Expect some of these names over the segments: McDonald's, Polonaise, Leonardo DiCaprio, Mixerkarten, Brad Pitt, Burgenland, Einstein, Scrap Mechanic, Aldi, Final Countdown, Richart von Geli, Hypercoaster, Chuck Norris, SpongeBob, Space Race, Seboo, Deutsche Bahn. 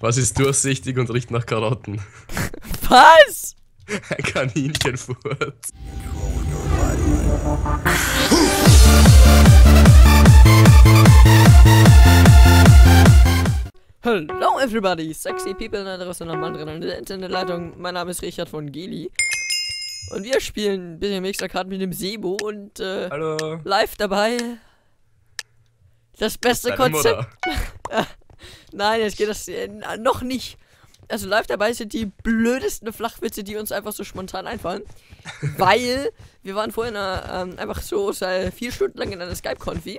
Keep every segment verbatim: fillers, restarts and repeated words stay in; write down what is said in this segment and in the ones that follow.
Was ist durchsichtig und riecht nach Karotten? Was? Ein Kaninchenfurz. Hello everybody, sexy people in der und am anderen Ende in der Leitung. Mein Name ist Richart von Geli. Und wir spielen ein bisschen Mixerkarten mit dem Seboo und äh, hallo. Live dabei. Das beste Deine Konzept. Nein, jetzt geht das äh, noch nicht. Also live dabei sind die blödesten Flachwitze, die uns einfach so spontan einfallen. Weil wir waren vorhin äh, einfach so seit vier Stunden lang in einer Skype-Konfi.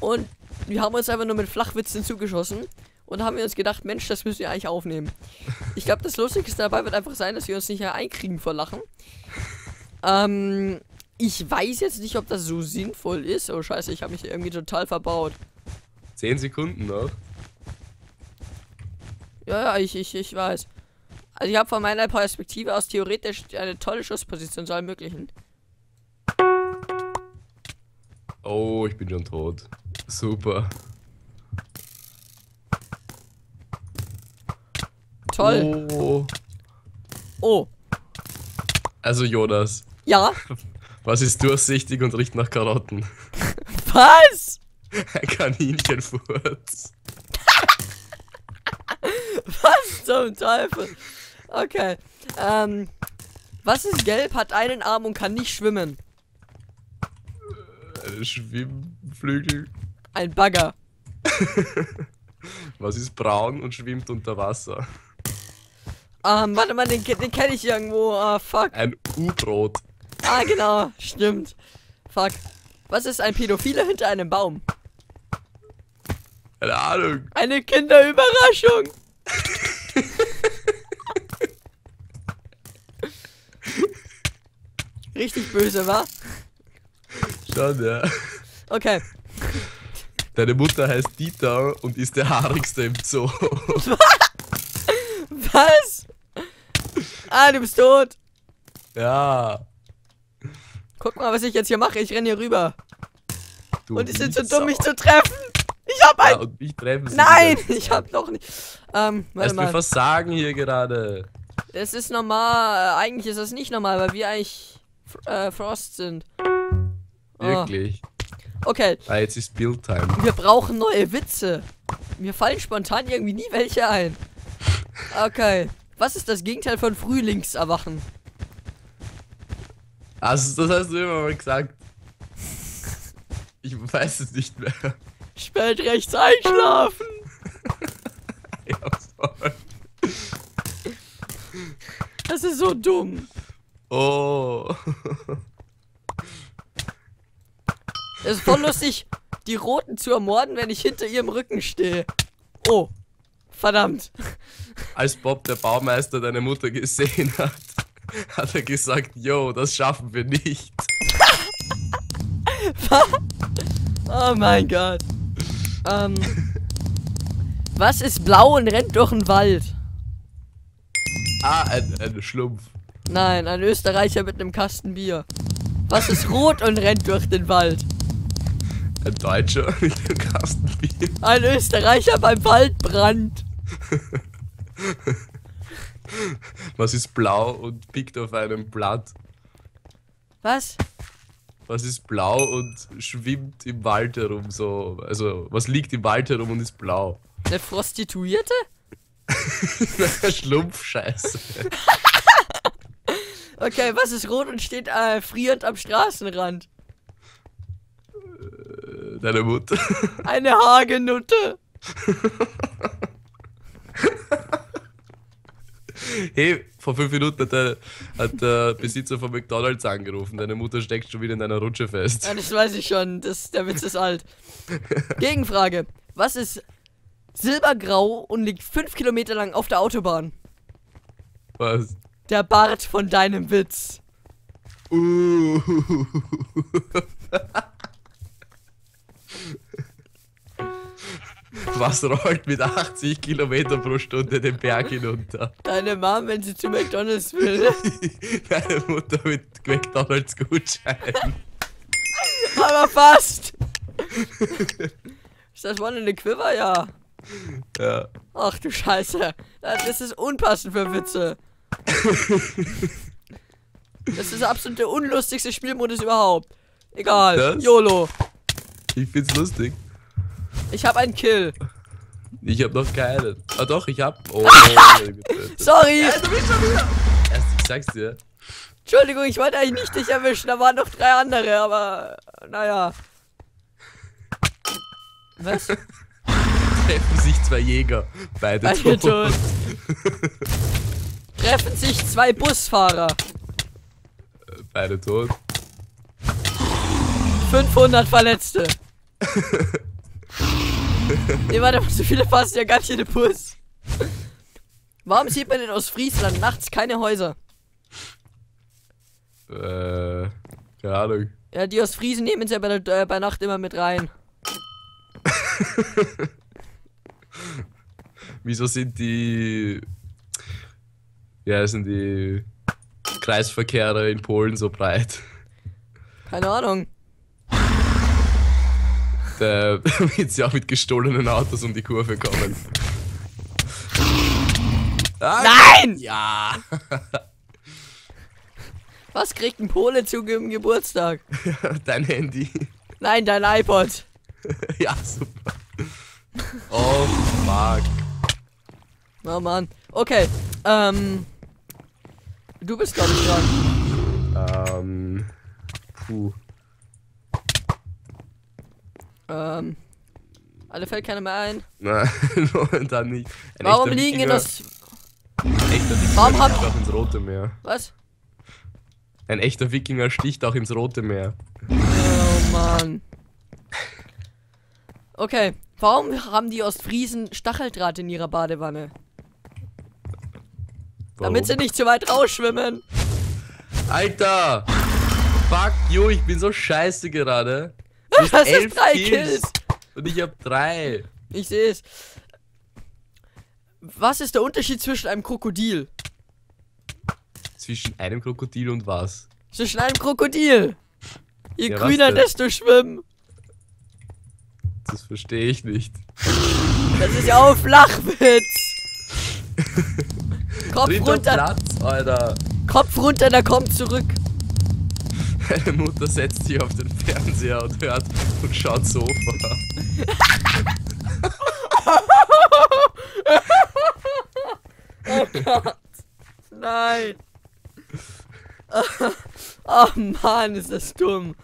Und wir haben uns einfach nur mit Flachwitzen zugeschossen. Und haben wir uns gedacht, Mensch, das müssen wir eigentlich aufnehmen. Ich glaube, das Lustigste dabei wird einfach sein, dass wir uns nicht mehr einkriegen vor Lachen. Ähm, ich weiß jetzt nicht, ob das so sinnvoll ist. Oh scheiße, ich habe mich irgendwie total verbaut. Zehn Sekunden noch. Ja, ja, ich, ich, ich weiß. Also ich habe von meiner Perspektive aus theoretisch eine tolle Schussposition zu ermöglichen. Oh, ich bin schon tot. Super. Toll. Oh. Oh. Also Jonas. Ja? Was ist durchsichtig und riecht nach Karotten? Was? Ein Kaninchenfurz. Was zum Teufel? Okay. Ähm. Was ist gelb, hat einen Arm und kann nicht schwimmen? Schwimmflügel. Ein Bagger. Was ist braun und schwimmt unter Wasser? Ähm, um, warte mal, den, den kenne ich irgendwo. Ah, uh, fuck. Ein U-Brot. Ah, genau. Stimmt. Fuck. Was ist ein Pädophiler hinter einem Baum? Keine Ahnung. Eine Kinderüberraschung. Richtig böse, wa? Schon, ja. Okay. Deine Mutter heißt Dieter und ist der haarigste im Zoo. Was? Ah, du bist tot. Ja. Guck mal, was ich jetzt hier mache. Ich renne hier rüber. Du und die sind so dumm, mich zu treffen. Ich hab ein... Ja, und mich treffen sie Nein, ich hab noch nicht... Ähm, warte Erst mal. Wir versagen hier gerade. Das ist normal. Eigentlich ist das nicht normal, weil wir eigentlich äh, Frost sind. Oh. Wirklich? Okay. Ah, jetzt ist Build-Time. Wir brauchen neue Witze. Mir fallen spontan irgendwie nie welche ein. Okay. Was ist das Gegenteil von Frühlingserwachen? Also, das hast du immer mal gesagt. Ich weiß es nicht mehr. Spät rechts einschlafen. Ja, voll. Das ist so dumm. Oh. Es ist voll lustig, die Roten zu ermorden, wenn ich hinter ihrem Rücken stehe. Oh. Verdammt. Als Bob, der Baumeister, deine Mutter gesehen hat, hat er gesagt, yo, das schaffen wir nicht. Oh mein Gott. Ähm, was ist blau und rennt durch den Wald? Ah, ein, ein Schlumpf. Nein, ein Österreicher mit einem Kasten Bier. Was ist rot und rennt durch den Wald? Ein Deutscher mit einem Kasten Bier. Ein Österreicher beim Waldbrand. Was ist blau und pickt auf einem Blatt? Was? Was ist blau und schwimmt im Wald herum so? Also, was liegt im Wald herum und ist blau? Eine Prostituierte? Schlumpfscheiße. Okay, was ist rot und steht äh, frierend am Straßenrand? Deine Mutter. Eine Hagenutte. Hey, vor fünf Minuten hat der, hat der Besitzer von McDonald's angerufen. Deine Mutter steckt schon wieder in einer Rutsche fest. Ja, das weiß ich schon. Das, der Witz ist alt. Gegenfrage. Was ist silbergrau und liegt fünf Kilometer lang auf der Autobahn? Was? Der Bart von deinem Witz. Uh. Was rollt mit achtzig Kilometer pro Stunde den Berg hinunter? Deine Mom, wenn sie zu McDonald's will. Deine Mutter mit McDonald's-Gutschein. Aber fast! Ist das one in the quiver? Ja. Ja. Ach du Scheiße. Das ist unpassend für Witze. Das ist absolut der unlustigste Spielmodus überhaupt. Egal. Das? YOLO. Ich find's lustig. Ich hab einen Kill. Ich hab noch keinen. Ah doch, ich hab... Oh, sorry. Ja, du bist schon wieder. Erst, ich sag's dir. Entschuldigung, ich wollte eigentlich nicht dich erwischen. Da waren noch drei andere, aber... Naja. Was? Treffen sich zwei Jäger. Beide, Beide tot. Treffen sich zwei Busfahrer. Beide tot. fünfhundert Verletzte. Nee, warte, so viele passen ja gar nicht in den Bus. Warum sieht man denn aus Friesland nachts keine Häuser? Äh, keine Ahnung. Ja, die aus Friesen nehmen es ja bei, der, äh, bei Nacht immer mit rein. Wieso sind die... Ja, sind die Kreisverkehre in Polen so breit? Keine Ahnung. Damit sie auch mit gestohlenen Autos um die Kurve kommen. Ah, nein! Ja! Was kriegt ein Pole zu ihrem Geburtstag? Dein Handy. Nein, dein iPod. Ja, super. Oh, fuck. Oh, Mann. Okay, ähm... Du bist, glaube ich, dran. Ähm... Puh. Ähm... Alle fällt keiner mehr ein. Nein, momentan nicht. Ein Warum liegen Wikinger, in das... Ein echter Wikinger sticht auch ins Rote Meer. Was? Ein echter Wikinger sticht auch ins Rote Meer. Oh, Mann. Okay, warum haben die Ostfriesen Stacheldraht in ihrer Badewanne? Warum? Damit sie nicht zu weit rausschwimmen. Alter! Fuck you, ich bin so scheiße gerade. Du hast elf drei Kills. Kills. Und ich hab drei. Ich seh's. Was ist der Unterschied zwischen einem Krokodil? Zwischen einem Krokodil und was? Zwischen einem Krokodil. Je ja, grüner, desto schwimmen. Das verstehe ich nicht. Das ist ja auch Flachwitz. Kopf Dritter runter. Platz, Alter. Kopf runter, da kommt zurück. Meine Mutter setzt sich auf den Fernseher und hört und schaut Sofa. Oh Gott. Nein. Oh Mann, ist das dumm.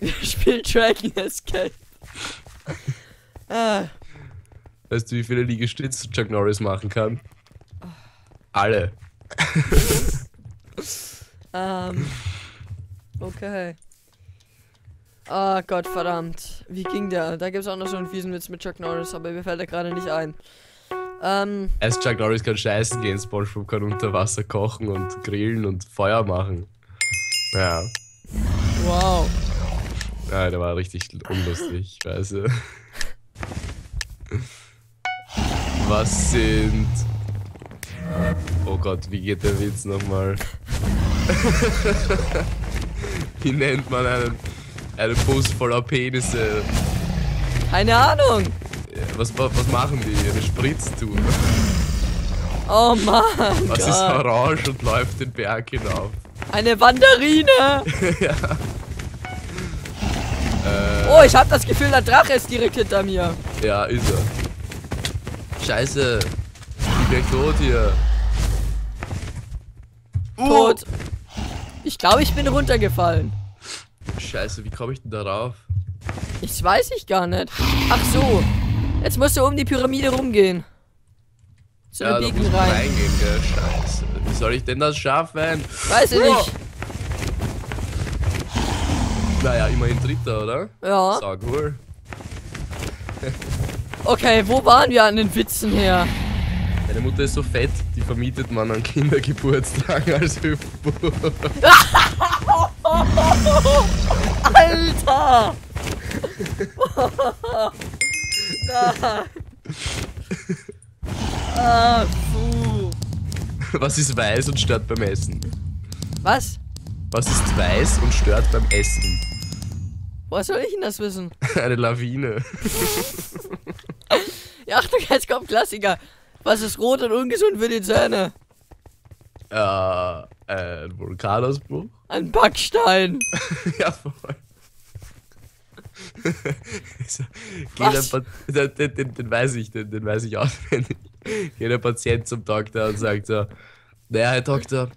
Wir spielen Dragon Escape. Ah. Weißt du, wie viele Liegestütze Chuck Norris machen kann? Alle. Ähm. um, okay. Ah, oh Gott, verdammt. Wie ging der? Da gibt's auch noch so einen fiesen Witz mit Chuck Norris, aber mir fällt er gerade nicht ein. Ähm. Erst Chuck Norris kann scheißen gehen, SpongeBob kann unter Wasser kochen und grillen und Feuer machen. Ja. Wow. Nein, der war richtig unlustig, ich weiß. Was sind... Oh Gott, wie geht der Witz nochmal? Wie nennt man einen, einen Bus voller Penisse? Keine Ahnung! Was, was machen die? Eine Spritztour? Oh Mann! Was Gott. Ist orange und läuft den Berg hinauf? Eine Wanderine! Ja. Oh, ich hab das Gefühl, der Drache ist direkt hinter mir. Ja, ist er. Scheiße. Ich bin tot hier. Uh. Tot. Ich glaube, ich bin runtergefallen. Scheiße, wie komme ich denn darauf? Ich weiß ich gar nicht. Ach so. Jetzt musst du um die Pyramide rumgehen. Zu ja, den Biegen rein. Reingehen, gell? Scheiße. Wie soll ich denn das schaffen? Weiß ich nicht. Naja, immerhin Dritter, oder? Ja. Sag wohl. Okay, wo waren wir an den Witzen her? Deine Mutter ist so fett, die vermietet man an Kindergeburtstagen als Hüpfburg. Alter! Ah, puh. Was ist weiß und stört beim Essen? Was? Was ist weiß und stört beim Essen? Was soll ich denn das wissen? Eine Lawine. Ja, Achtung, jetzt kommt Klassiker. Was ist rot und ungesund für die Zähne? Äh, uh, ein Vulkanausbruch? Ein Backstein. Ja, voll. Geht den, den, den, den weiß ich, den, den weiß ich auswendig. Geht der Patient zum Doktor und sagt so, naja, Herr Doktor,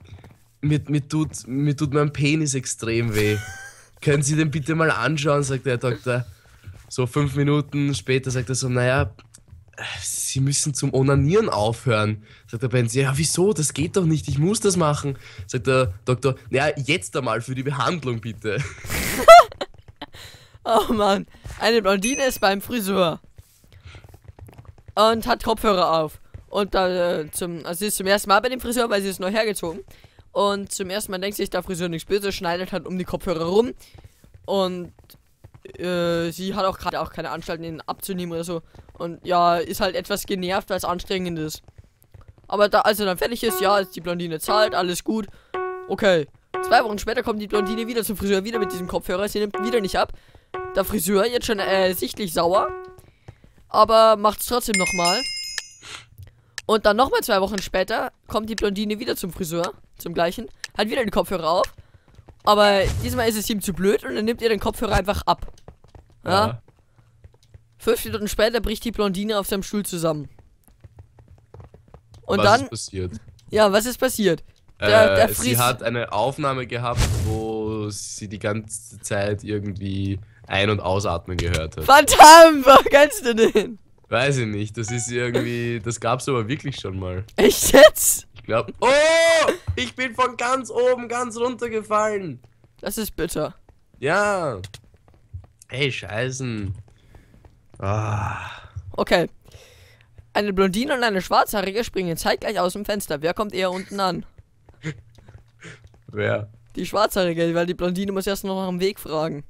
mir, mir, tut, mir tut mein Penis extrem weh. Können Sie den bitte mal anschauen, sagt der Herr Doktor. So fünf Minuten später sagt er so, naja, Sie müssen zum Onanieren aufhören. Sagt der Benz, ja wieso, das geht doch nicht, ich muss das machen. Sagt der Doktor, naja, jetzt einmal für die Behandlung bitte. Oh Mann, eine Blondine ist beim Friseur und hat Kopfhörer auf. Und dann äh, zum, also sie ist zum ersten Mal bei dem Friseur, weil sie ist neu hergezogen. Und zum ersten Mal denkt sich der Friseur nichts böse, schneidet halt um die Kopfhörer rum. Und äh, sie hat auch gerade auch keine Anstalten, ihn abzunehmen oder so. Und ja, ist halt etwas genervt, weil es anstrengend ist. Aber da, als er dann fertig ist, ja, die Blondine zahlt, alles gut. Okay, zwei Wochen später kommt die Blondine wieder zum Friseur, wieder mit diesem Kopfhörer. Sie nimmt wieder nicht ab. Der Friseur jetzt schon äh, sichtlich sauer, aber macht's trotzdem nochmal. Und dann nochmal zwei Wochen später kommt die Blondine wieder zum Friseur, zum gleichen, hat wieder den Kopfhörer auf, aber diesmal ist es ihm zu blöd und er nimmt ihr den Kopfhörer einfach ab. Ja? Ja. Fünf Minuten später bricht die Blondine auf seinem Stuhl zusammen. Und was dann ist passiert? Ja, was ist passiert? Der, äh, der sie hat eine Aufnahme gehabt, wo sie die ganze Zeit irgendwie ein- und ausatmen gehört hat. Verdammt, wo kennst du den? Weiß ich nicht, das ist irgendwie, das gab's aber wirklich schon mal. Echt jetzt? Ich glaube. Oh, ich bin von ganz oben ganz runtergefallen. Das ist bitter. Ja. Ey, scheißen. Ah. Okay. Eine Blondine und eine Schwarzhaarige springen zeitgleich aus dem Fenster. Wer kommt eher unten an? Wer? Die Schwarzhaarige, weil die Blondine muss erst noch nach dem Weg fragen.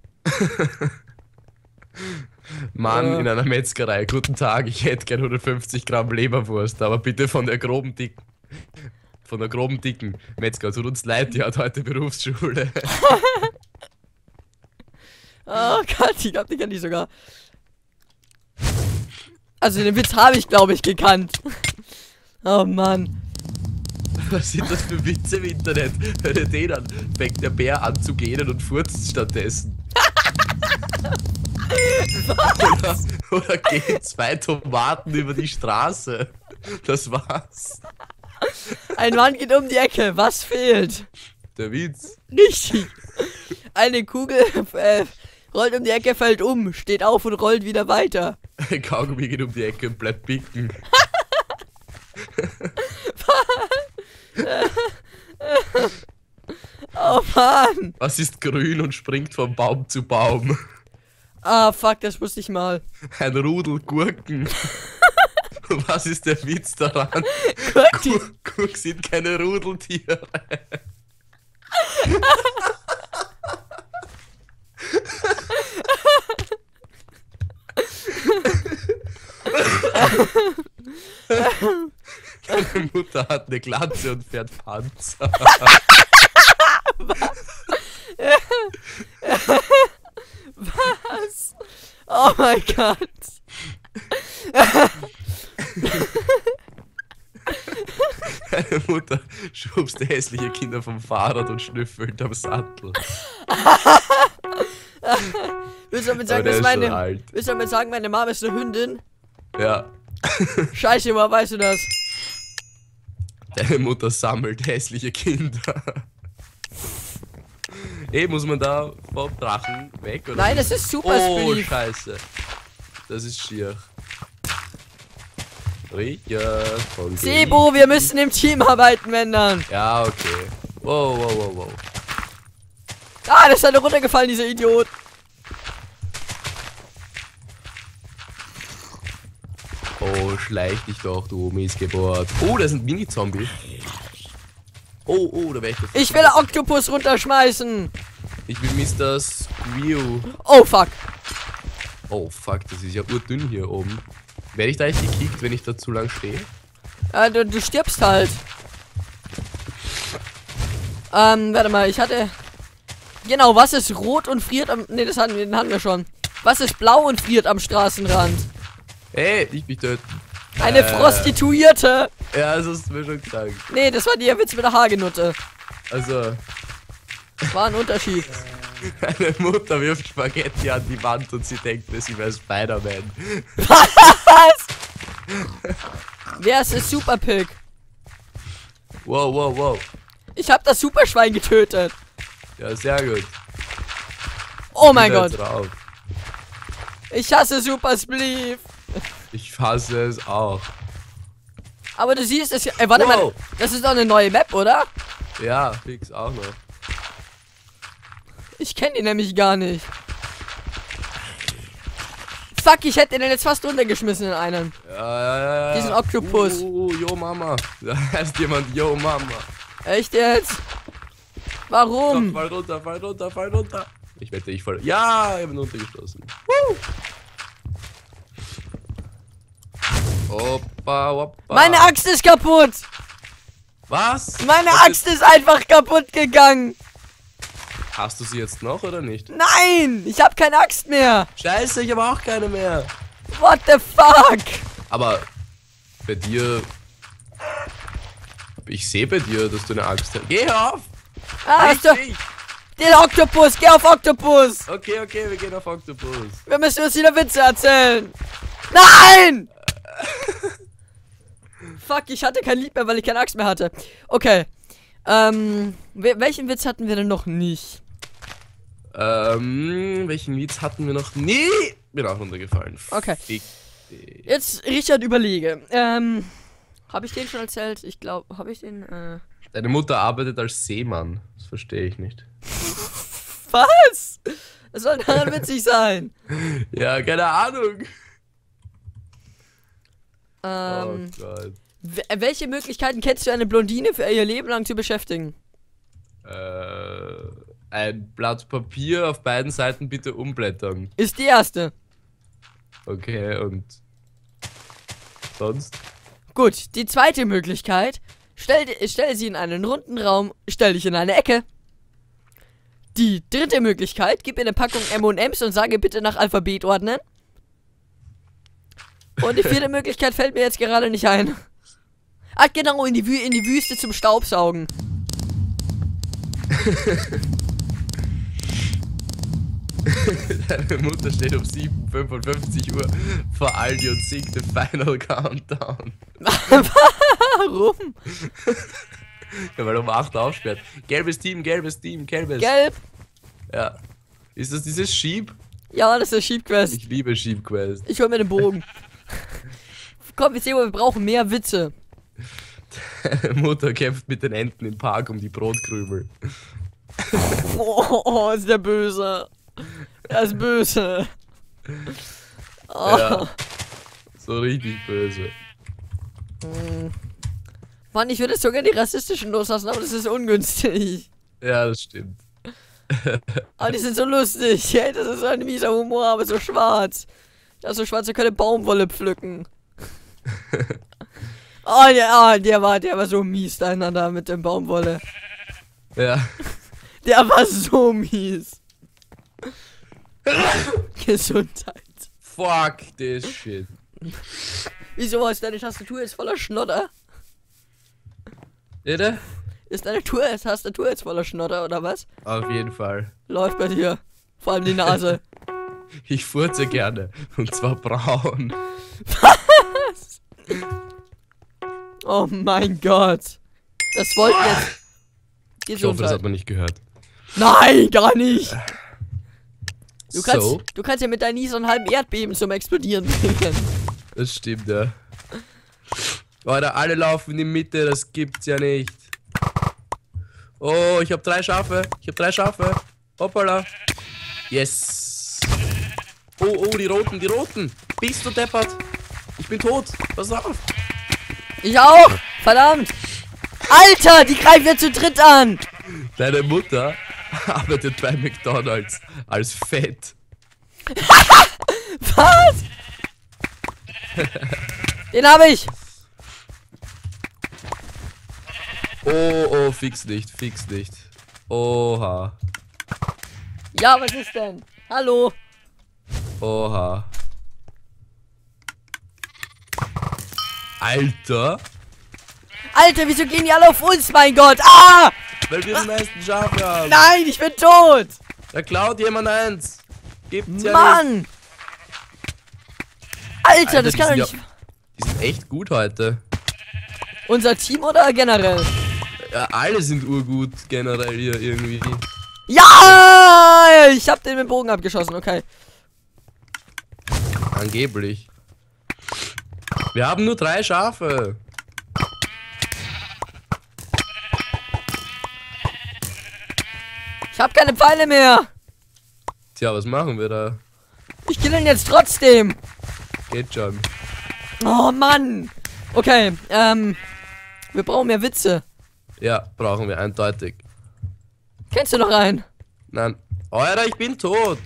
Mann, äh. in einer Metzgerei, guten Tag, ich hätte gern hundertfünfzig Gramm Leberwurst, aber bitte von der groben Dicken. Von der groben Dicken. Metzger, tut uns leid, die hat heute Berufsschule. Oh Gott, ich glaube, die kann ich sogar. Also den Witz habe ich, glaube ich, gekannt. Oh Mann. Was sind das für Witze im Internet? Hör dir den an. Fängt der Bär an zu gähnen und furzt stattdessen. Oder, oder gehen zwei Tomaten über die Straße. Das war's. Ein Mann geht um die Ecke. Was fehlt? Der Witz. Richtig. Eine Kugel äh, rollt um die Ecke, fällt um, steht auf und rollt wieder weiter. Ein Kaugummi geht um die Ecke und bleibt picken. Oh Mann! Was ist grün und springt von Baum zu Baum? Ah, fuck, das wusste ich mal. Ein Rudel Gurken. Was ist der Witz daran? Gurken Gur sind keine Rudeltiere. Meine Mutter hat eine Glatze und fährt Panzer. Was? Was? Oh mein Gott. Meine Mutter schubst hässliche Kinder vom Fahrrad und schnüffelt am Sattel. Willst du damit sagen, dass meine, willst du damit sagen, meine Mama ist eine Hündin? Ja. Scheiße, woher weißt du das? Deine Mutter sammelt hässliche Kinder. Ey, muss man da vom Drachen weg? Oder nein, das ist super oh, Speed. Scheiße. Das ist schier. Richard von Geli. Seboo, wir müssen im Team arbeiten, Männer. Ja, okay. Wow, wow, wow, wow. Ah, das ist eine runtergefallen, dieser Idiot. Oh, schleich dich doch, du Miesgeburt. Oh, da ist ein Mini-Zombie. Oh, oh, da wäre ich doch. Ich will einen Oktopus runterschmeißen. Ich bin Mister Squeal. Oh, fuck. Oh, fuck, das ist ja urdünn hier oben. Werde ich da eigentlich gekickt, wenn ich da zu lang stehe? Ja, du, du stirbst halt. Ähm, warte mal, ich hatte... Genau, was ist rot und friert am... Ne, das hatten wir, den hatten wir schon. Was ist blau und friert am Straßenrand? Ey, ich mich töten. Eine äh, Prostituierte. Ja, das ist mir schon krank. Nee, das war der Witz mit der Hagenutte. Also. Das war ein Unterschied. Meine Mutter wirft Spaghetti an die Wand und sie denkt, sie wäre Spider-Man. Was? Wer ist der Superpig? Wow, wow, wow. Ich hab das Superschwein getötet. Ja, sehr gut. Oh mein Gott. Drauf. Ich hasse Super Spleef. Ich hasse es auch. Aber du siehst es ja. Ey, warte wow. mal. Das ist doch eine neue Map, oder? Ja, fix auch noch. Ich kenne die nämlich gar nicht. Fuck, ich hätte den jetzt fast runtergeschmissen in einen. Ja, ja, ja. Diesen Oktopus. Uh, yo Mama. Da heißt jemand Yo Mama. Echt jetzt? Warum? Doch, fall runter, fall runter, fall runter. Ich wette, ich fall. Ja, ich bin runtergestoßen. Woo. Opa, opa. Meine Axt ist kaputt. Was? Meine Was Axt ist... ist einfach kaputt gegangen. Hast du sie jetzt noch oder nicht? Nein, ich habe keine Axt mehr. Scheiße, ich habe auch keine mehr. What the fuck? Aber bei dir... Ich sehe bei dir, dass du eine Axt hast. Geh auf! Ah, hast du den Oktopus, geh auf Oktopus! Okay, okay, wir gehen auf Oktopus. Wir müssen uns wieder Witze erzählen. Nein! Fuck, ich hatte kein Lied mehr, weil ich keine Axt mehr hatte. Okay. Ähm, welchen Witz hatten wir denn noch nicht? Ähm, welchen Witz hatten wir noch nie? Bin auch runtergefallen. Okay. Fick dich. Jetzt, Richard, überlege. Ähm, hab ich den schon erzählt? Ich glaube, hab ich den, äh... Deine Mutter arbeitet als Seemann. Das verstehe ich nicht. Was? Das soll daran witzig sein. Ja, keine Ahnung. Ähm... Oh Gott. Welche Möglichkeiten kennst du, eine Blondine für ihr Leben lang zu beschäftigen? Äh, ein Blatt Papier auf beiden Seiten bitte umblättern. Ist die erste. Okay, und sonst? Gut, die zweite Möglichkeit. Stell, stell sie in einen runden Raum, stell dich in eine Ecke. Die dritte Möglichkeit. Gib ihr eine Packung M und M's und sage bitte nach Alphabet ordnen. Und die vierte Möglichkeit fällt mir jetzt gerade nicht ein. Ach genau, in die, Wü in die Wüste zum Staubsaugen. Deine Mutter steht um sieben Uhr fünfundfünfzig vor Aldi und singt The Final Countdown. Warum? Ja, weil um acht Uhr aufsperrt. Gelbes Team, gelbes Team, gelbes. Gelb? Ja. Ist das dieses Sheep? Ja, das ist der Sheep-Quest. Ich liebe Sheep-Quest. Ich hol mir den Bogen. Komm, wir sehen, wir brauchen mehr Witze. Mutter kämpft mit den Enten im Park um die Brotkrümel. Oh, oh, ist der böse. Er ist böse. Oh. Ja, so richtig böse. Mhm. Mann, ich würde sogar die rassistischen loslassen, aber das ist ungünstig. Ja, das stimmt. Aber die sind so lustig. Hey, das ist so ein mieser Humor, aber so schwarz. Ja, so schwarz, wir können Baumwolle pflücken. Oh, der, oh, der war, der war so mies, deiner da mit dem Baumwolle. Ja. Der war so mies. Gesundheit. Fuck this shit. Wieso ist deine Tastatur jetzt voller Schnodder? Bitte? Ist deine Tastatur jetzt voller Schnodder, oder was? Auf jeden Fall. Läuft bei dir. Vor allem die Nase. Ich furze gerne. Und zwar braun. Was? Oh mein Gott. Das wollten jetzt... Ich hoffe, das hat man nicht gehört. Nein, gar nicht. Du kannst, so. du kannst ja mit deinen so einen halben Erdbeben zum Explodieren bringen. Das stimmt, ja. Leute, alle laufen in die Mitte, das gibt's ja nicht. Oh, ich hab drei Schafe. Ich hab drei Schafe. Hoppala. Yes. Oh, oh, die Roten, die Roten. Bist du deppert? Ich bin tot. Pass auf. Ich auch! Verdammt! Alter, die greifen wir zu dritt an! Deine Mutter arbeitet bei McDonald's als Fett. Was? Den habe ich! Oh, oh, fix nicht, fix nicht. Oha. Ja, was ist denn? Hallo! Oha. Alter. Alter, wieso gehen die alle auf uns, mein Gott? Ah! Weil wir den meisten Schafe haben. Nein, ich bin tot. Da klaut jemand eins. Gibt's ja Mann! Nicht. Alter, Alter, das kann doch nicht... Ja, die sind echt gut heute. Unser Team oder generell? Ja, alle sind urgut generell hier irgendwie. Ja! Ich hab den mit dem Bogen abgeschossen, okay. Angeblich. Wir haben nur drei Schafe. Ich hab keine Pfeile mehr. Tja, was machen wir da? Ich kill ihn jetzt trotzdem. Geht schon. Oh Mann. Okay, ähm. wir brauchen mehr Witze. Ja, brauchen wir eindeutig. Kennst du noch einen? Nein. Alter, ich bin tot.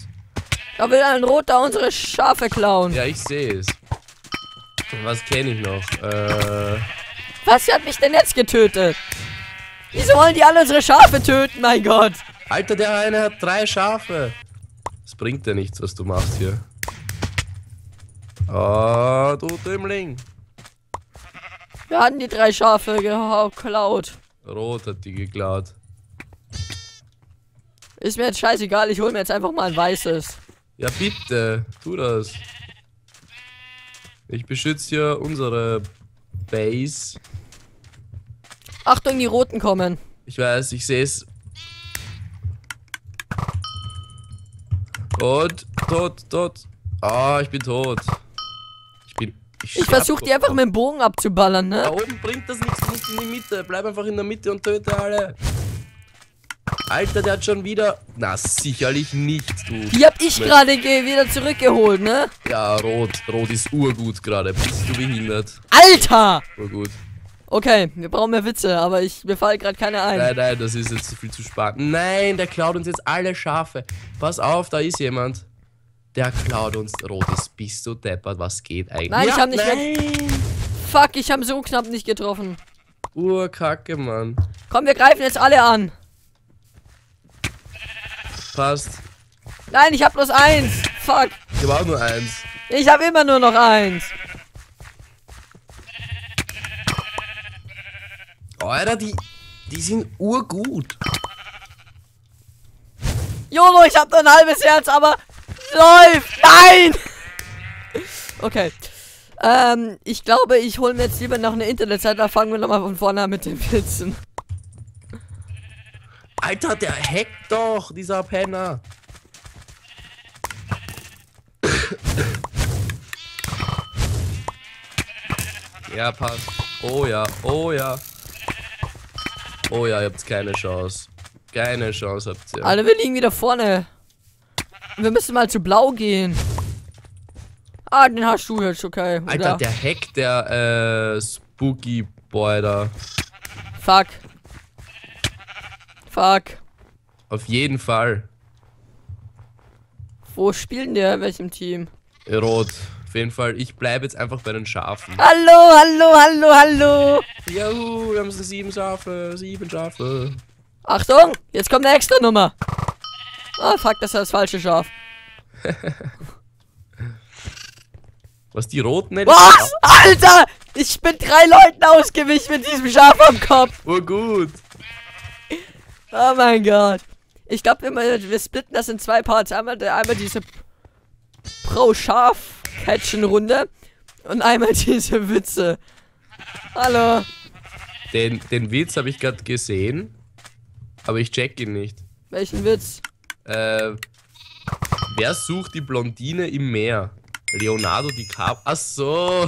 Da will ein Roter unsere Schafe klauen. Ja, ich sehe es. Was kenne ich noch? Äh. Was hat mich denn jetzt getötet? Wieso wollen die alle unsere Schafe töten, mein Gott? Alter, der eine hat drei Schafe. Das bringt ja nichts, was du machst hier. Oh, du Dümmling. Wir hatten die drei Schafe geklaut. Rot hat die geklaut. Ist mir jetzt scheißegal, ich hol mir jetzt einfach mal ein weißes. Ja bitte, tu das. Ich beschütze hier unsere Base. Achtung, die Roten kommen. Ich weiß, ich sehe es. Und tot, tot. Ah, oh, ich bin tot. Ich bin. Ich, ich versuche die einfach mit dem Bogen abzuballern, ne? Da oben bringt das nichts, nicht in die Mitte. Bleib einfach in der Mitte und töte alle. Alter, der hat schon wieder... Na, sicherlich nicht, du. Die hab ich gerade wieder zurückgeholt, ne? Ja, Rot. Rot ist urgut gerade. Bist du behindert? Alter! Urgut. Okay, wir brauchen mehr Witze, aber ich, mir fallen gerade keine ein. Nein, nein, das ist jetzt viel zu spät. Nein, der klaut uns jetzt alle Schafe. Pass auf, da ist jemand. Der klaut uns Rotes. Bist du deppert? Was geht eigentlich? Nein, ja, ich hab nicht... Nein. Fuck, ich hab so knapp nicht getroffen. Urkacke, Mann. Komm, wir greifen jetzt alle an. Passt. Nein, ich hab bloß eins. Fuck. Ich hab auch nur eins. Ich hab immer nur noch eins. Alter, die, die sind urgut. Jolo, ich hab nur ein halbes Herz, aber läuft. Nein! Okay. Ähm, ich glaube, ich hole mir jetzt lieber noch eine Internetseite. Da fangen wir nochmal von vorne an mit den Witzen. Alter, der hackt doch, dieser Penner. Ja, passt. Oh ja, oh ja. Oh ja, ihr habt keine Chance. Keine Chance habt ihr. Alter, wir liegen wieder vorne. Wir müssen mal zu blau gehen. Ah, den hast du jetzt, okay. Oder? Alter, der hackt der äh, Spooky Boy da. Fuck. Fuck. Auf jeden Fall. Wo spielen der? In welchem Team? Rot. Auf jeden Fall. Ich bleibe jetzt einfach bei den Schafen. Hallo, hallo, hallo, hallo. Juhu, wir haben so sieben Schafe. Sieben Schafe. Achtung, jetzt kommt eine extra Nummer. Ah, fuck, das ist das falsche Schaf. Was die Roten... Was? Alter! Ich bin drei Leuten ausgewichen mit diesem Schaf am Kopf. Oh gut. Oh mein Gott. Ich glaube, wir, wir splitten das in zwei Parts. Einmal, einmal diese Pro-Schaf-Catchen-Runde und einmal diese Witze. Hallo. Den, den Witz habe ich gerade gesehen, aber ich check ihn nicht. Welchen Witz? Äh, wer sucht die Blondine im Meer? Leonardo DiCaprio. Ach so.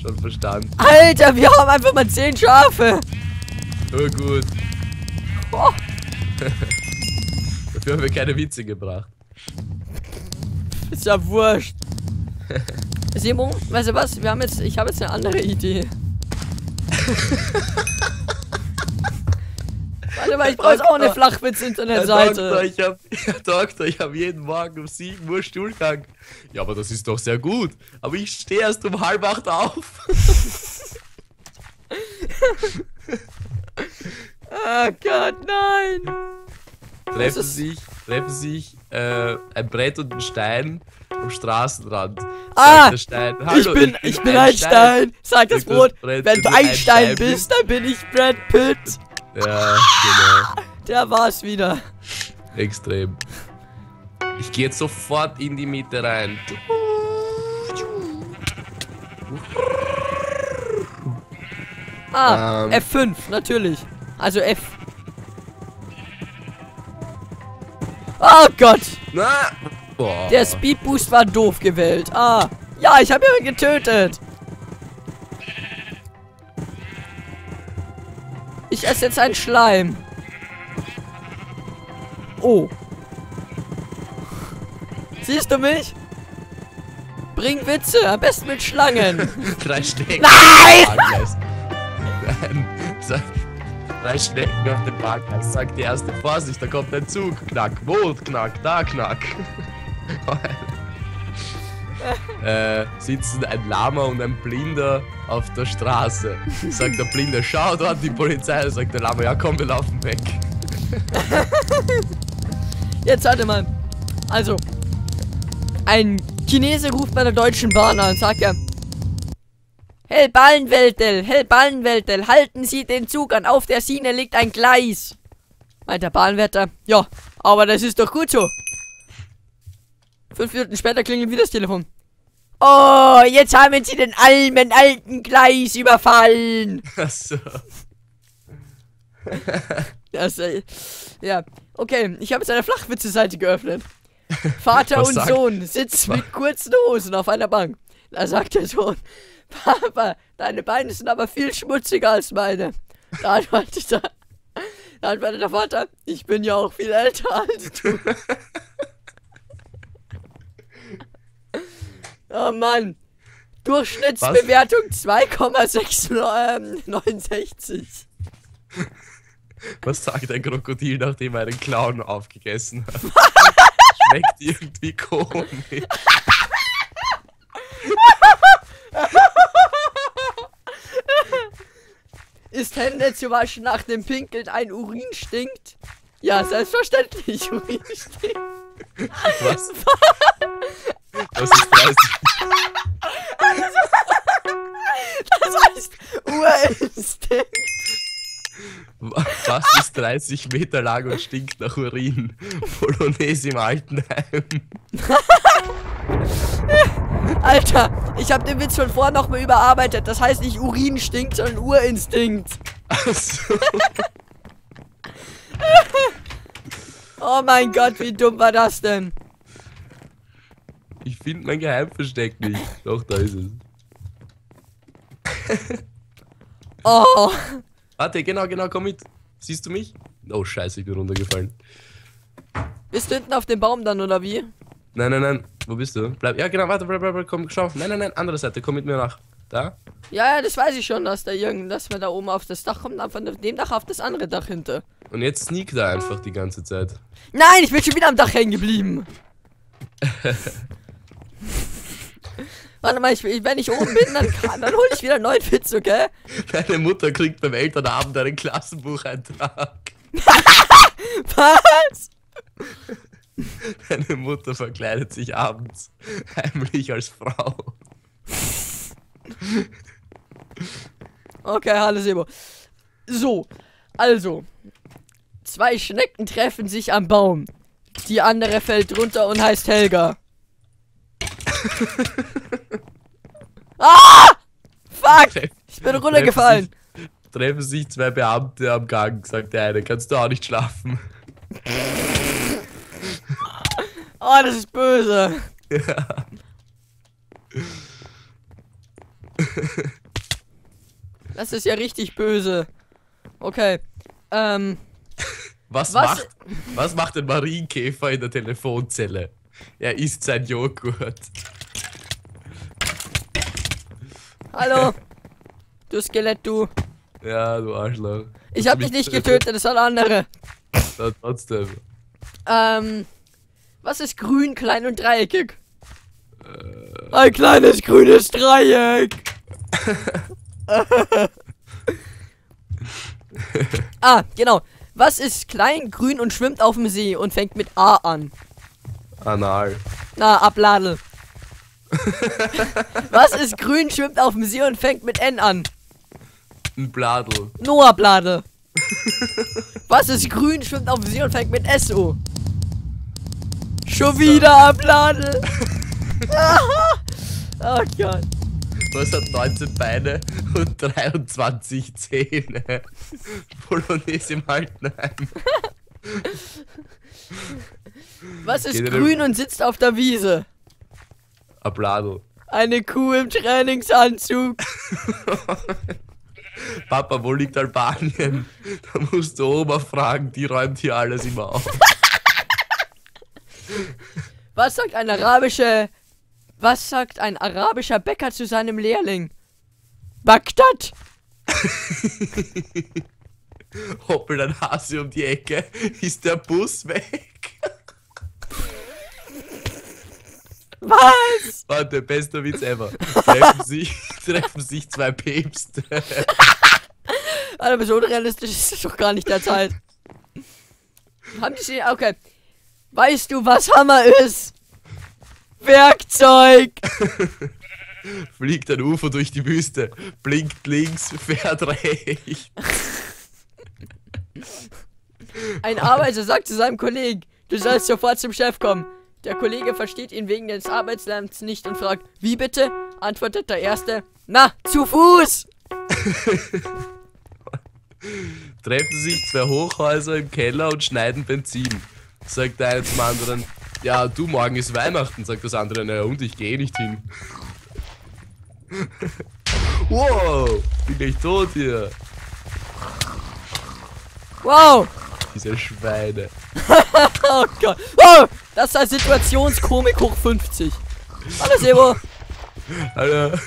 Schon verstanden. Alter, wir haben einfach mal zehn Schafe. Oh gut. Oh. Dafür haben wir keine Witze gebracht. Ist ja wurscht. Seboo, weißt du was? Wir haben jetzt, ich habe jetzt eine andere Idee. Warte mal, ich brauche jetzt auch eine Flachwitz-Internetseite. Ich hab, Herr Doktor, ich habe jeden Morgen um sieben Uhr Stuhlgang. Ja, aber das ist doch sehr gut. Aber ich stehe erst um halb acht auf. Oh Gott, nein! Treffen sich, treffen sich äh, ein Brett und ein Stein am Straßenrand. Ah, ich bin, ich bin Einstein. Sag das Brot. Wenn du Einstein bist, dann bin ich Brad Pitt. Ja, genau. Der war's wieder. Extrem. Ich gehe jetzt sofort in die Mitte rein. Ah, ähm. F fünf, natürlich. Also F. Oh Gott. Na. Boah. Der Speedboost war doof gewählt. Ah, ja, ich habe ihn getötet. Ich esse jetzt einen Schleim. Oh. Siehst du mich? Bring Witze, am besten mit Schlangen. Drei Schnecken. Nein! Drei Schnecken auf dem Parkplatz. Sag die erste Vorsicht, da kommt ein Zug. Knack, Boot, knack, da, knack. äh, sitzen ein Lama und ein Blinder auf der Straße. Sagt der Blinder, schau dort, die Polizei. Sagt der Lama, ja komm, wir laufen weg. Jetzt warte mal. Also, ein Chinese ruft bei der Deutschen Bahn an und sagt ja: Hey Ballenweltel, hey Ballenweltel, halten Sie den Zug an, auf der Schiene liegt ein Gleis. Meint der Bahnwärter, ja, aber das ist doch gut so. Fünf Minuten später klingelt wieder das Telefon. Oh, jetzt haben Sie den almen alten Gleis überfallen. Ach so. Das, äh, ja, okay, ich habe jetzt eine Flachwitze-Seite geöffnet. Vater und sagt? Sohn sitzen mit kurzen Hosen auf einer Bank. Da sagt der Sohn, Papa, deine Beine sind aber viel schmutziger als meine. Da antwortet der, da antwortet der Vater, ich bin ja auch viel älter als du. Oh Mann, Durchschnittsbewertung zwei Komma sechsundneunzig. Was sagt ein Krokodil, nachdem er einen Clown aufgegessen hat? Schmeckt irgendwie komisch. Ist Hände zu waschen, nach dem Pinkeln ein Urin stinkt? Ja, selbstverständlich, Urin stinkt. Was? Das ist dreißig. Das heißt, Urinstinkt. Was ist dreißig Meter lang und stinkt nach Urin? Polonaise im Altenheim. Alter, ich habe den Witz schon vorher nochmal überarbeitet. Das heißt nicht Urin stinkt, sondern Urinstinkt. Ach so. Oh mein Gott, wie dumm war das denn? Ich finde mein Geheimversteck nicht. Doch, da ist es. Oh. Warte, genau, genau, komm mit. Siehst du mich? Oh, scheiße, ich bin runtergefallen. Bist du hinten auf dem Baum dann, oder wie? Nein, nein, nein. Wo bist du? Bleib. Ja, genau, warte, bleib, bleib, komm, schau. Nein, nein, nein, andere Seite, komm mit mir nach. Da? Ja, ja, das weiß ich schon, dass da irgend, dass man da oben auf das Dach kommt, dann von dem Dach auf das andere Dach hinter. Und jetzt sneak da einfach die ganze Zeit. Nein, ich bin schon wieder am Dach hängen geblieben. Warte mal, ich, wenn ich oben bin, dann, kann, dann hol ich wieder einen neuen Witz, okay? Deine Mutter kriegt beim Elternabend einen Klassenbucheintrag. Was? Deine Mutter verkleidet sich abends heimlich als Frau. Okay, hallo Seboo. So, also. Zwei Schnecken treffen sich am Baum. Die andere fällt runter und heißt Helga. Ah! Fuck! Ich bin runtergefallen. Treffen sich, treffen sich zwei Beamte am Gang, sagt der eine. Kannst du auch nicht schlafen? Oh, das ist böse. Ja. Das ist ja richtig böse. Okay. Ähm. Was, was, macht, was macht ein Marienkäfer in der Telefonzelle? Er isst sein Joghurt. Hallo. Du Skelett, du. Ja, du Arschloch. Ich hab dich nicht getötet, das waren andere. Ja, trotzdem. Ähm. Was ist grün, klein und dreieckig? Äh, Ein kleines grünes Dreieck. Ah, genau. Was ist klein, grün und schwimmt auf dem See und fängt mit A an? Anal. Na, Ablade. Was ist grün, schwimmt auf dem See und fängt mit N an? Ein Bladel. Noah Bladel. Was ist grün, schwimmt auf dem See und fängt mit S O? Schon wieder ein Bladel. Oh Gott. Was hat neunzehn Beine und dreiundzwanzig Zähne? Polonaise im Altenheim. Was ist Geht grün und sitzt auf der Wiese? Ein Bladel. Eine Kuh im Trainingsanzug. Papa, wo liegt Albanien? Da musst du Oma fragen, die räumt hier alles immer auf. Was sagt ein arabischer... Was sagt ein arabischer Bäcker zu seinem Lehrling? Bagdad! Hoppelt ein Hase um die Ecke, ist der Bus weg. Was? Warte, bester Witz ever. Treffen sich, treffen sich zwei Päpste. Alter, so unrealistisch ist das doch gar nicht derzeit. Haben die sie... Okay. Weißt du, was Hammer ist? Werkzeug! Fliegt ein UFO durch die Wüste, blinkt links, fährt rechts. Ein Arbeiter sagt zu seinem Kollegen, du sollst sofort zum Chef kommen. Der Kollege versteht ihn wegen des Arbeitslärms nicht und fragt, wie bitte? Antwortet der Erste, na, zu Fuß! Treffen sich zwei Hochhäuser im Keller und schneiden Benzin. Sagt der eine zum anderen, ja, du, morgen ist Weihnachten, sagt das andere, naja, und ich gehe nicht hin. Wow, bin ich tot hier. Wow. Diese Schweine. Oh Gott. Oh, das ist eine Situationskomik hoch fünfzig. Hallo Seboo. Hallo.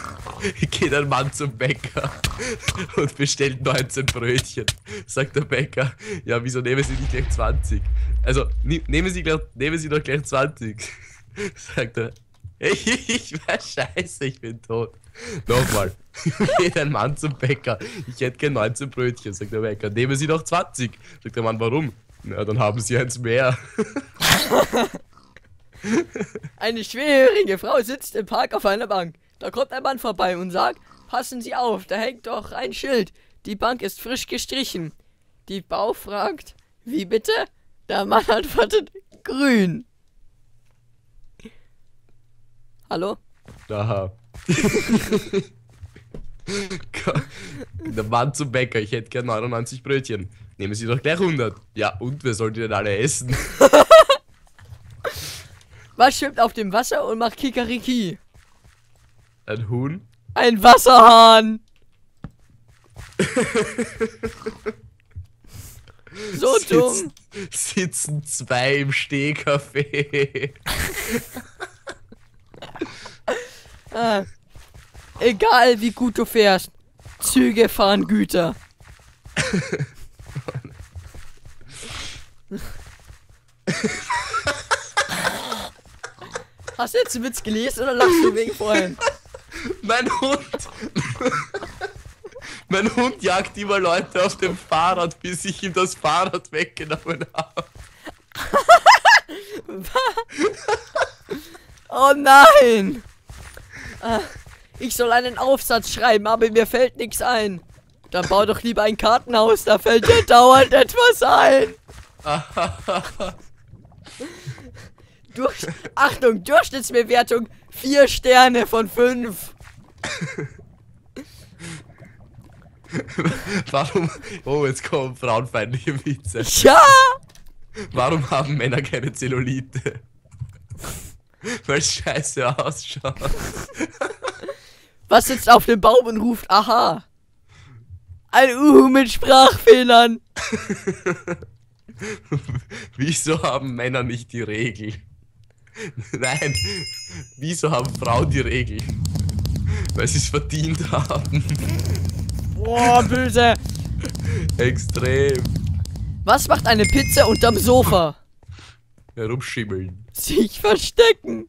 Geht ein Mann zum Bäcker und bestellt neunzehn Brötchen. Sagt der Bäcker, ja, wieso nehmen Sie nicht gleich zwanzig? Also, nehmen Sie, gleich, nehmen Sie doch gleich zwanzig. Sagt er, ich, ich war scheiße, ich bin tot. Nochmal, geht ein Mann zum Bäcker, ich hätte gern neunzehn Brötchen. Sagt der Bäcker, nehmen Sie doch zwanzig. Sagt der Mann, warum? Na, dann haben Sie eins mehr. Eine schwerhörige Frau sitzt im Park auf einer Bank. Da kommt ein Mann vorbei und sagt, passen Sie auf, da hängt doch ein Schild. Die Bank ist frisch gestrichen. Die Frau fragt, wie bitte? Der Mann antwortet, grün. Hallo? Aha. Der Mann zum Bäcker, ich hätte gern neunundneunzig Brötchen. Nehmen Sie doch gleich hundert. Ja, und wer soll die denn alle essen? Was schwimmt auf dem Wasser und macht Kikariki? Ein Huhn? Ein Wasserhahn! So Sitz, dumm! Sitzen zwei im Stehkaffee. Ah. Egal wie gut du fährst, Züge fahren Güter. Hast du jetzt einen Witz gelesen oder lachst du wegen vorhin? Mein Hund! Mein Hund jagt immer Leute auf dem Fahrrad, bis ich ihm das Fahrrad weggenommen habe. Oh nein! Ich soll einen Aufsatz schreiben, aber mir fällt nichts ein. Dann bau doch lieber ein Kartenhaus, da fällt dir dauernd etwas ein. Durch, Achtung, Durchschnittsbewertung vier Sterne von fünf. Warum? Oh, jetzt kommen frauenfeindliche Witze. Ja! Warum haben Männer keine Zellulite? Weil scheiße ausschaut. Was sitzt auf dem Baum und ruft aha? Ein Uhu mit Sprachfehlern. Wieso haben Männer nicht die Regel? Nein, wieso haben Frauen die Regel? Weil sie es verdient haben. Boah, böse! Extrem. Was macht eine Pizza unterm Sofa? Herumschimmeln. Sich verstecken.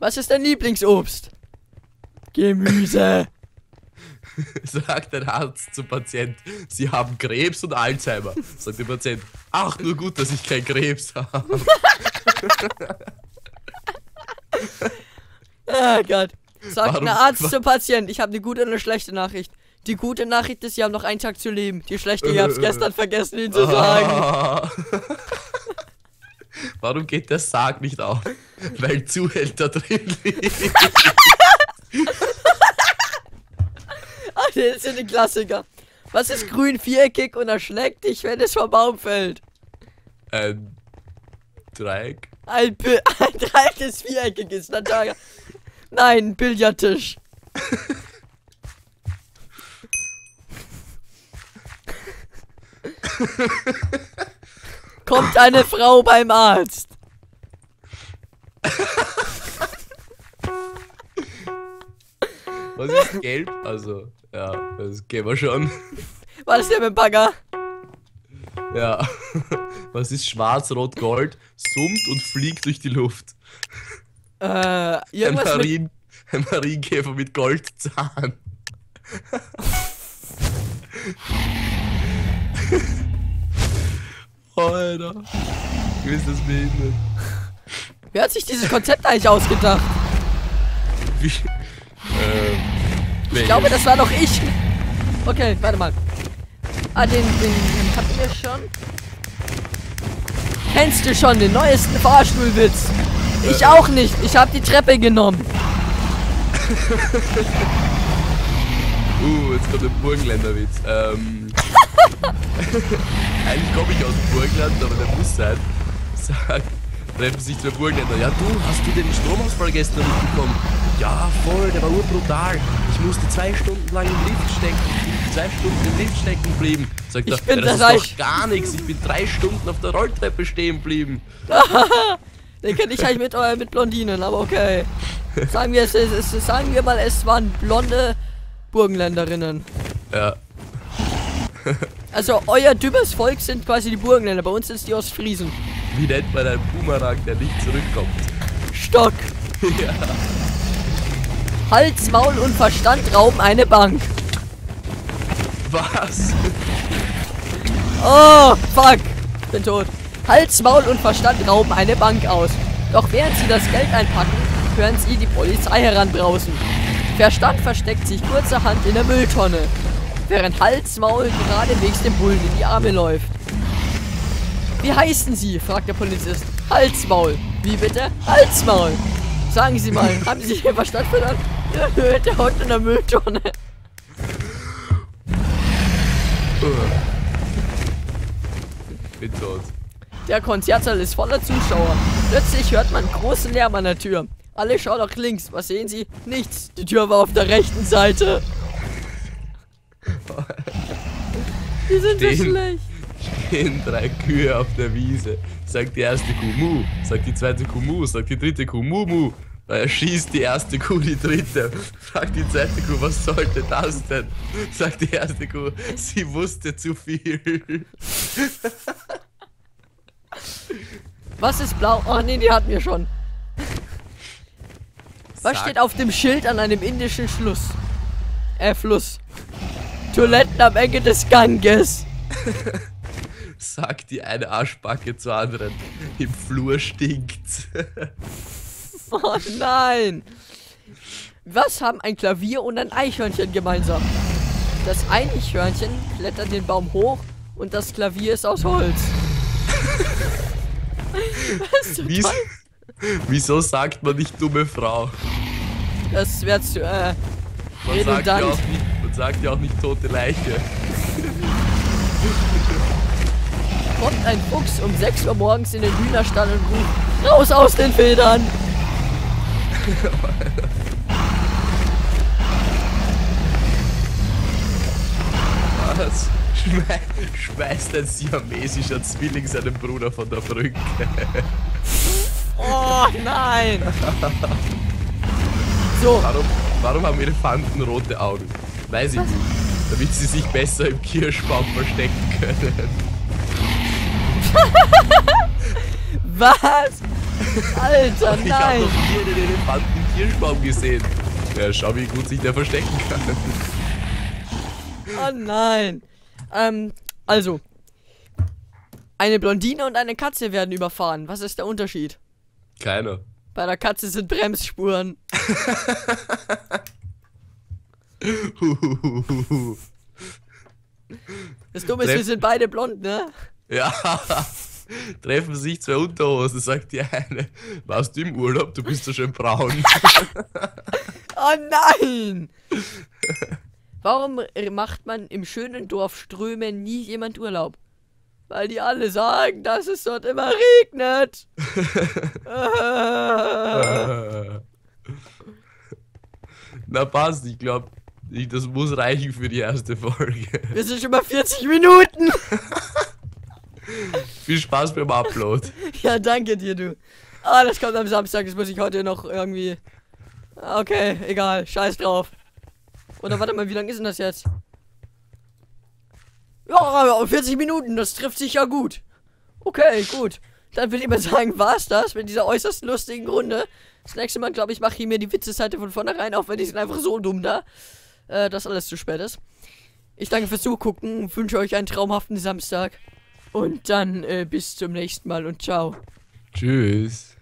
Was ist dein Lieblingsobst? Gemüse. Sagt ein Arzt zum Patient, Sie haben Krebs und Alzheimer. Sagt der Patient, ach, nur gut, dass ich keinen Krebs habe. Oh Gott. Sagt ein Arzt zum Patienten, ich habe eine gute und eine schlechte Nachricht. Die gute Nachricht ist, Sie haben noch einen Tag zu leben. Die schlechte, ich hab's gestern vergessen, Ihnen zu sagen. Warum geht der Sarg nicht auf? Weil Zuhälter drin liegt. Ach, das ist ja ein Klassiker. Was ist grün, viereckig und erschlägt dich, wenn es vom Baum fällt? Ein Dreieck? Ein, ein Dreieck, das viereckig ist, Natalia. Nein, Billardtisch. Kommt eine Frau beim Arzt. Was ist gelb? Also, ja, das gehen wir schon. Was ist denn mit dem Bagger? Ja. Was ist schwarz, rot, gold, summt und fliegt durch die Luft? Äh, irgendwas ein Marienkäfer mit Goldzahn. Alter, wie ist das behindert? Wer hat sich dieses Konzept eigentlich ausgedacht? Wie? Ähm, ich glaube, das war doch ich. Okay, warte mal. Ah, den, den habt ihr schon? Kennst du schon den neuesten Fahrstuhlwitz? Ich äh, auch nicht. Ich habe die Treppe genommen. Uh, jetzt kommt der Burgenländer-Witz. Ähm. Eigentlich komme ich aus dem Burgenland, aber der muss sein. Sagt, treffen sich zwei Burgenländer. Ja, du, hast du den Stromausfall gestern mitbekommen? Ja, voll, der war urbrutal. Ich musste zwei Stunden lang im Lift stecken. Ich bin zwei Stunden im Lift stecken geblieben. Sagt ich er, bin ja, das reich. Ist doch gar nichts. Ich bin drei Stunden auf der Rolltreppe stehen geblieben. Den kenne ich halt mit, äh, mit Blondinen, aber okay. Sagen wir, es, es, es, sagen wir mal, es waren blonde Burgenländerinnen. Ja. Also euer dummes Volk sind quasi die Burgenländer, bei uns sind es die Ostfriesen. Wie nennt man einen Boomerang, der nicht zurückkommt? Stock. Ja. Hals, Maul und Verstand rauben eine Bank. Was? Oh, fuck. Ich bin tot. Hals, Maul und Verstand rauben eine Bank aus. Doch während sie das Geld einpacken, hören sie die Polizei heranbrausen. Verstand versteckt sich kurzerhand in der Mülltonne, während Hals, Maul geradewegs dem Bullen in die Arme läuft. Wie heißen Sie? Fragt der Polizist. Hals, Maul. Wie bitte? Hals, Maul. Sagen Sie mal, haben Sie Ihren Verstand verloren? Der Hund in der Mülltonne. Bin tot. Der Konzertsaal ist voller Zuschauer. Plötzlich hört man großen Lärm an der Tür. Alle schauen nach links. Was sehen sie? Nichts. Die Tür war auf der rechten Seite. Die sind stehen, so schlecht. Stehen drei Kühe auf der Wiese. Sagt die erste Kuh Mu. Sagt die zweite Kuh Mu. Sagt die dritte Kuh Mu Mu. Er schießt die erste Kuh, die dritte. Fragt die zweite Kuh, was sollte das denn? Sagt die erste Kuh, sie wusste zu viel. Was ist blau? Ach nee, die hatten wir schon. Was Sag. steht auf dem Schild an einem indischen Schluss? Äh, Fluss. Toiletten am Ende des Ganges. Sagt die eine Arschbacke zur anderen. Im Flur stinkt's. Oh nein. Was haben ein Klavier und ein Eichhörnchen gemeinsam? Das Eichhörnchen klettert den Baum hoch und das Klavier ist aus Holz. Wie's, wieso sagt man nicht dumme Frau? Das wäre zu äh, man, sagt ja auch nicht, man sagt ja auch nicht tote Leiche. Kommt ein Fuchs um sechs Uhr morgens in den Hühnerstall und ruft: Raus aus den Federn! Was? Schmeißt ein siamesischer Zwilling seinen Bruder von der Brücke. Oh nein! So. Warum, warum haben Elefanten rote Augen? Weiß ich Was? nicht. Damit sie sich besser im Kirschbaum verstecken können. Was? Alter, nein! Ich hab noch nie den Elefanten im Kirschbaum gesehen. Ja, schau, wie gut sich der verstecken kann. Oh nein! Ähm, also. Eine Blondine und eine Katze werden überfahren. Was ist der Unterschied? Keiner. Bei der Katze sind Bremsspuren. Das Dumme ist, wir sind beide blond, ne? Ja. Treffen sich zwei Unterhosen, sagt die eine. Warst du im Urlaub? Du bist so schön braun. Oh nein! Warum macht man im schönen Dorf Strömen nie jemand Urlaub? Weil die alle sagen, dass es dort immer regnet. Na passt, ich glaube, das muss reichen für die erste Folge. Wir sind schon mal vierzig Minuten. Viel Spaß beim Upload. Ja, danke dir, du. Ah, das kommt am Samstag, das muss ich heute noch irgendwie... Okay, egal, scheiß drauf. Oder warte mal, wie lange ist denn das jetzt? Ja, vierzig Minuten, das trifft sich ja gut. Okay, gut. Dann würde ich mal sagen, war's das mit dieser äußerst lustigen Runde. Das nächste Mal, glaube ich, mache ich mir die Witze-Seite von vornherein auf, weil ich sind einfach so dumm da, äh, dass alles zu spät ist. Ich danke fürs Zugucken, wünsche euch einen traumhaften Samstag. Und dann äh, bis zum nächsten Mal und ciao. Tschüss.